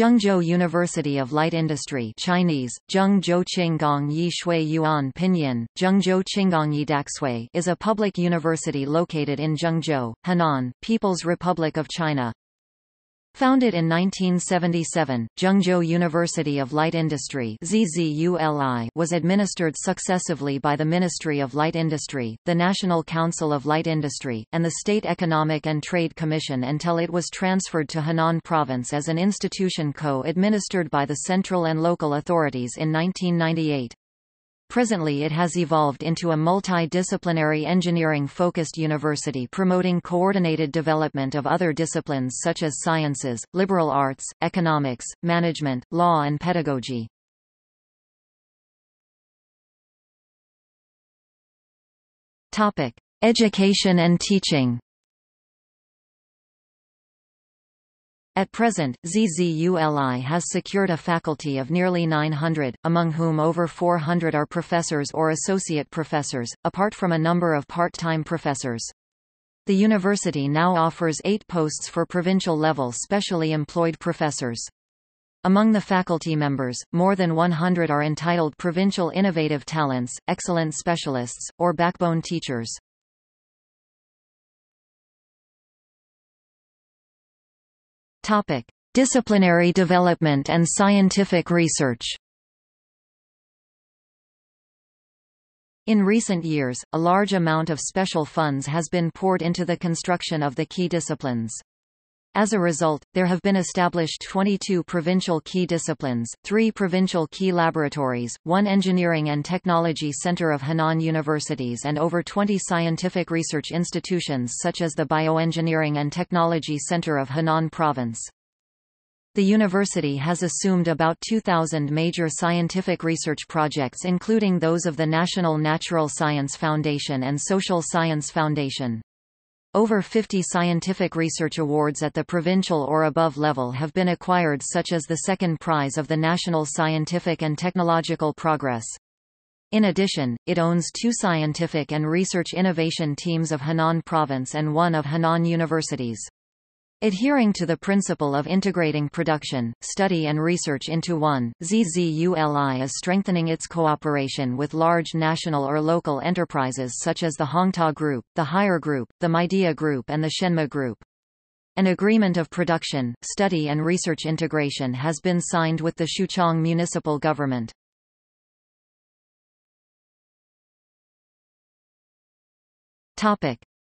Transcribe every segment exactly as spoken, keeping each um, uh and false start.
Zhengzhou University of Light Industry Chinese, Zhengzhou Qinggong Yi Shui Yuan Pinyin, Zhengzhou Qinggong Yi Daxui is a public university located in Zhengzhou, Henan, People's Republic of China. Founded in nineteen seventy-seven, Zhengzhou University of Light Industry was administered successively by the Ministry of Light Industry, the National Council of Light Industry, and the State Economic and Trade Commission until it was transferred to Henan Province as an institution co-administered by the central and local authorities in nineteen ninety-eight. Presently it has evolved into a multidisciplinary engineering-focused university promoting coordinated development of other disciplines such as sciences, liberal arts, economics, management, law and pedagogy. Topic: Education and teaching. At present, ZZULI has secured a faculty of nearly nine hundred, among whom over four hundred are professors or associate professors, apart from a number of part-time professors. The university now offers eight posts for provincial-level specially employed professors. Among the faculty members, more than one hundred are entitled Provincial Innovative Talents, Excellent Specialists, or Backbone Teachers. Topic: Disciplinary development and scientific research. In recent years, a large amount of special funds has been poured into the construction of the key disciplines. As a result, there have been established twenty-two provincial key disciplines, three provincial key laboratories, one engineering and technology center of Henan universities and over twenty scientific research institutions such as the Bioengineering and Technology Center of Henan Province. The university has assumed about two thousand major scientific research projects including those of the National Natural Science Foundation and Social Science Foundation. Over fifty scientific research awards at the provincial or above level have been acquired such as the second prize of the National Scientific and Technological Progress. In addition, it owns two scientific and research innovation teams of Henan Province and one of Henan Universities. Adhering to the principle of integrating production, study and research into one, ZZULI is strengthening its cooperation with large national or local enterprises such as the Hongta Group, the Higher Group, the Midea Group and the Shenma Group. An agreement of production, study and research integration has been signed with the Xuchang Municipal Government.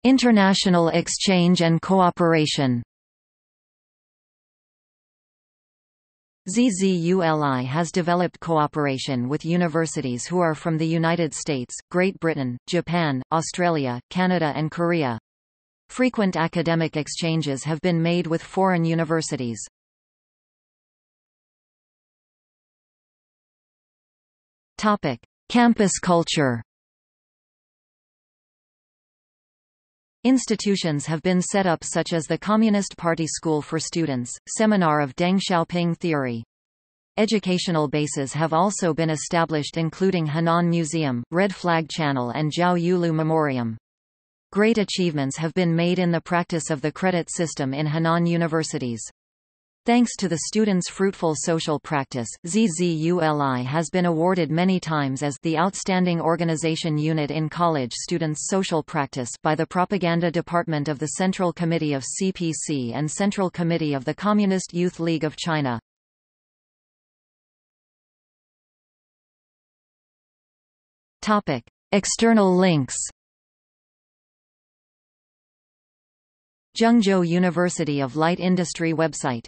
International exchange and cooperation. ZZULI has developed cooperation with universities who are from the United States, Great Britain, Japan, Australia, Canada and Korea. Frequent academic exchanges have been made with foreign universities. Topic: Campus culture. Institutions have been set up such as the Communist Party School for Students, Seminar of Deng Xiaoping Theory. Educational bases have also been established including Henan Museum, Red Flag Channel and Zhao Yulu Memorial. Great achievements have been made in the practice of the credit system in Henan universities. Thanks to the students' fruitful social practice, ZZULI has been awarded many times as the Outstanding Organization Unit in College Students' Social Practice by the Propaganda Department of the Central Committee of C P C and Central Committee of the Communist Youth League of China. Topic: External links. Zhengzhou University of Light Industry website.